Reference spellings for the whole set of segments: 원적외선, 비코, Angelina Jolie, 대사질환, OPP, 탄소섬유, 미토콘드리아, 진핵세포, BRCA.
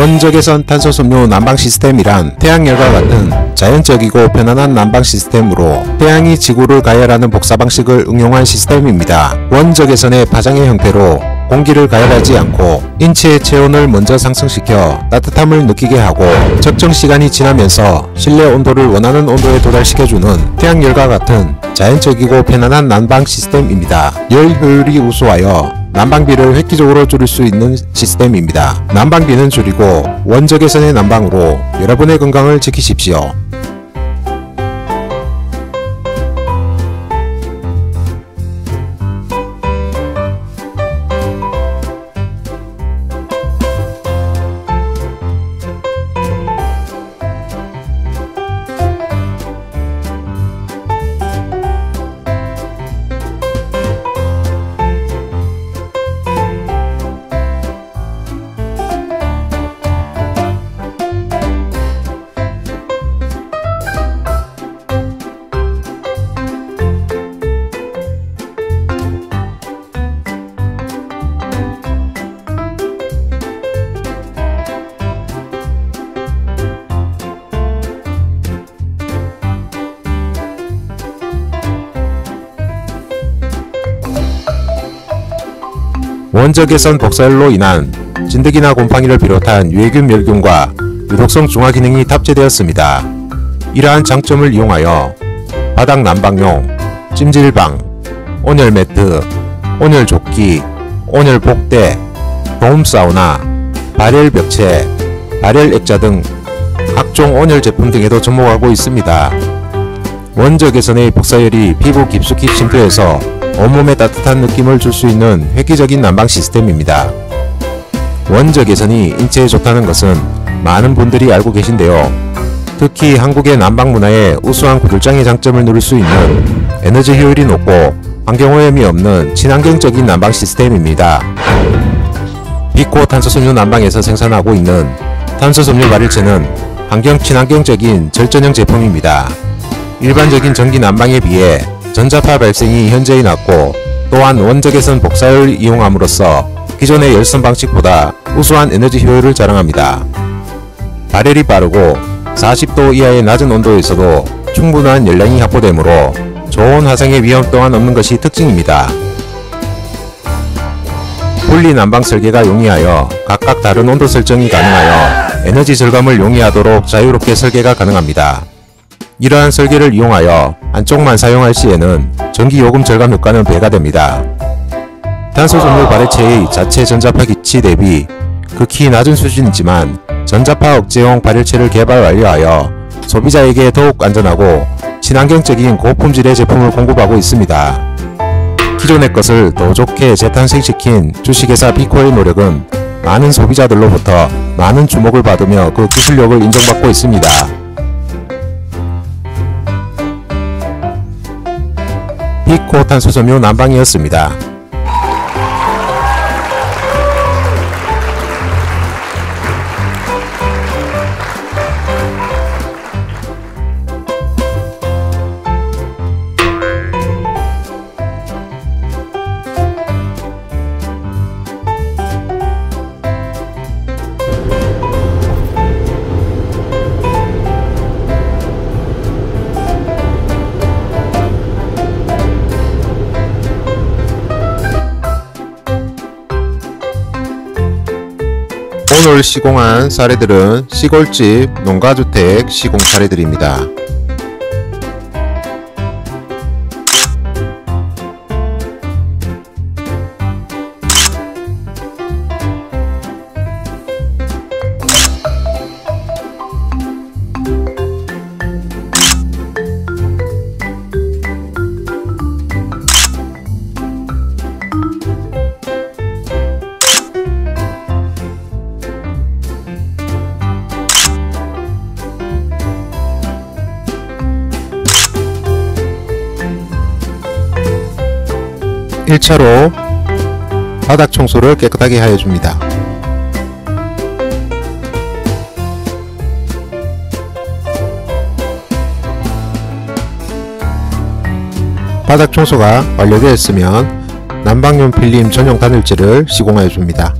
원적외선 탄소섬유 난방 시스템이란 태양열과 같은 자연적이고 편안한 난방 시스템으로 태양이 지구를 가열하는 복사 방식을 응용한 시스템입니다. 원적외선의 파장의 형태로 공기를 가열하지 않고 인체의 체온을 먼저 상승시켜 따뜻함을 느끼게 하고 적정 시간이 지나면서 실내 온도를 원하는 온도에 도달시켜주는 태양열과 같은 자연적이고 편안한 난방 시스템입니다. 열 효율이 우수하여 난방비를 획기적으로 줄일 수 있는 시스템입니다. 난방비는 줄이고 원적외선의 난방으로 여러분의 건강을 지키십시오. 원적외선 복사열로 인한 진드기나 곰팡이를 비롯한 유해균 멸균과 유독성 중화 기능이 탑재되었습니다. 이러한 장점을 이용하여 바닥 난방용 찜질방, 온열 매트, 온열 조끼, 온열 복대, 도움 사우나, 발열 벽체, 발열 액자 등 각종 온열 제품 등에도 접목하고 있습니다. 원적외선의 복사열이 피부 깊숙이 침투해서 온몸에 따뜻한 느낌을 줄 수 있는 획기적인 난방 시스템입니다. 원적외선이 인체에 좋다는 것은 많은 분들이 알고 계신데요. 특히 한국의 난방 문화의 우수한 고졸장의 장점을 누릴 수 있는 에너지 효율이 높고 환경오염이 없는 친환경적인 난방 시스템입니다. 비코 탄소섬유 난방에서 생산하고 있는 탄소섬유 발열체는 환경 친환경적인 절전형 제품입니다. 일반적인 전기 난방에 비해 전자파 발생이 현저히 낮고 또한 원적외선 복사열을 이용함으로써 기존의 열선 방식보다 우수한 에너지 효율을 자랑합니다. 발열이 빠르고 40도 이하의 낮은 온도에서도 충분한 열량이 확보되므로 좋은 화상의 위험 또한 없는 것이 특징입니다. 분리 난방 설계가 용이하여 각각 다른 온도 설정이 가능하여 에너지 절감을 용이하도록 자유롭게 설계가 가능합니다. 이러한 설계를 이용하여 한쪽만 사용할 시에는 전기요금 절감 효과는 배가 됩니다. 탄소섬유 발열체의 자체 전자파 기치 대비 극히 낮은 수준이지만 전자파 억제용 발열체를 개발 완료하여 소비자에게 더욱 안전하고 친환경적인 고품질의 제품을 공급하고 있습니다. 기존의 것을 더 좋게 재탄생시킨 주식회사 비코의 노력은 많은 소비자들로부터 많은 주목을 받으며 그 기술력을 인정받고 있습니다. 비코 탄소섬유 난방이었습니다. 오늘 시공한 사례들은 시골집 농가주택 시공 사례들입니다. 일차로 바닥 청소를 깨끗하게 하여줍니다. 바닥 청소가 완료되었으면 난방용 필름 전용 단열재를 시공하여줍니다.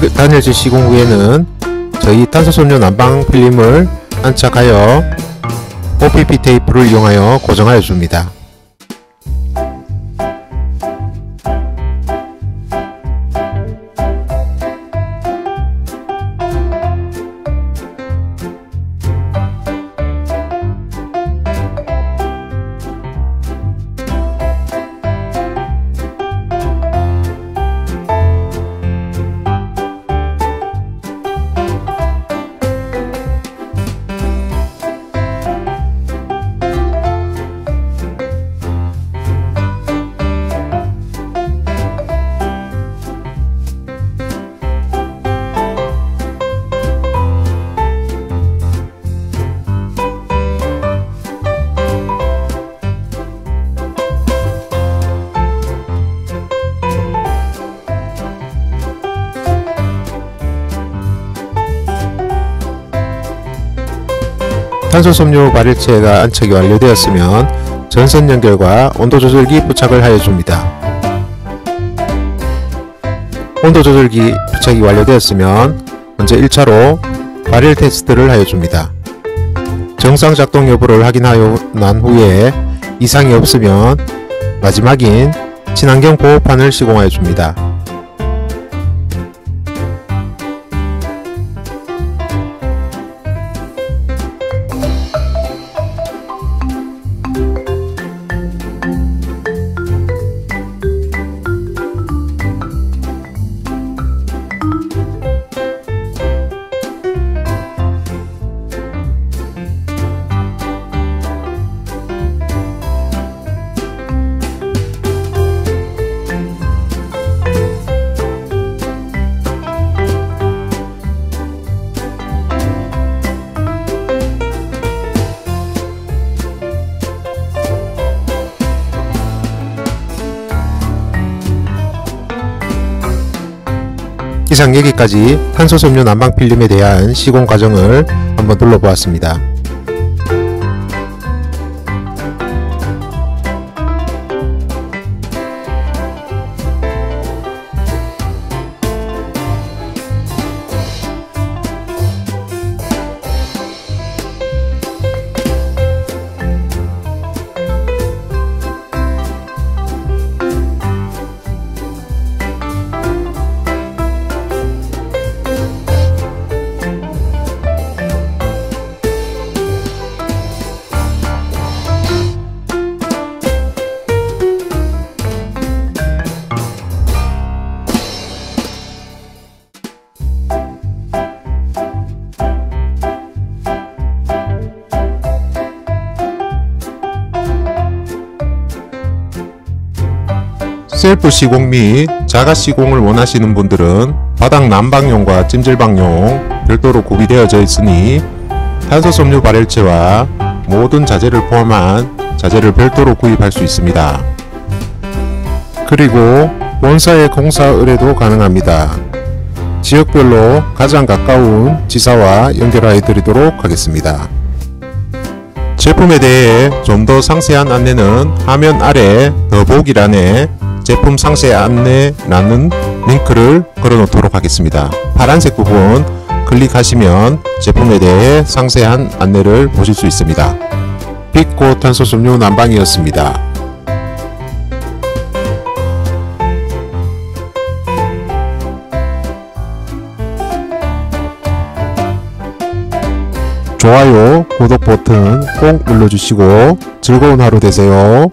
단열재 시공 후에는 저희 탄소섬유 난방 필름을 안착하여 OPP 테이프를 이용하여 고정하여 줍니다. 탄소섬유 발열체가 안착이 완료되었으면 전선 연결과 온도조절기 부착을 하여 줍니다. 온도조절기 부착이 완료되었으면 먼저 1차로 발열 테스트를 하여 줍니다. 정상 작동 여부를 확인하여 난 후에 이상이 없으면 마지막인 친환경 보호판을 시공하여 줍니다. 이상 여기까지 탄소섬유 난방 필름에 대한 시공 과정을 한번 둘러보았습니다. 셀프 시공 및 자가 시공을 원하시는 분들은 바닥 난방용과 찜질방용 별도로 구비되어져 있으니 탄소섬유 발열체와 모든 자재를 포함한 자재를 별도로 구입할 수 있습니다. 그리고 본사의 공사 의뢰도 가능합니다. 지역별로 가장 가까운 지사와 연결하여 드리도록 하겠습니다. 제품에 대해 좀 더 상세한 안내는 화면 아래 더보기란에 제품 상세 안내라는 링크를 걸어 놓도록 하겠습니다. 파란색 부분 클릭하시면 제품에 대해 상세한 안내를 보실 수 있습니다. 비코 탄소섬유 난방이었습니다. 좋아요, 구독 버튼 꼭 눌러주시고 즐거운 하루 되세요.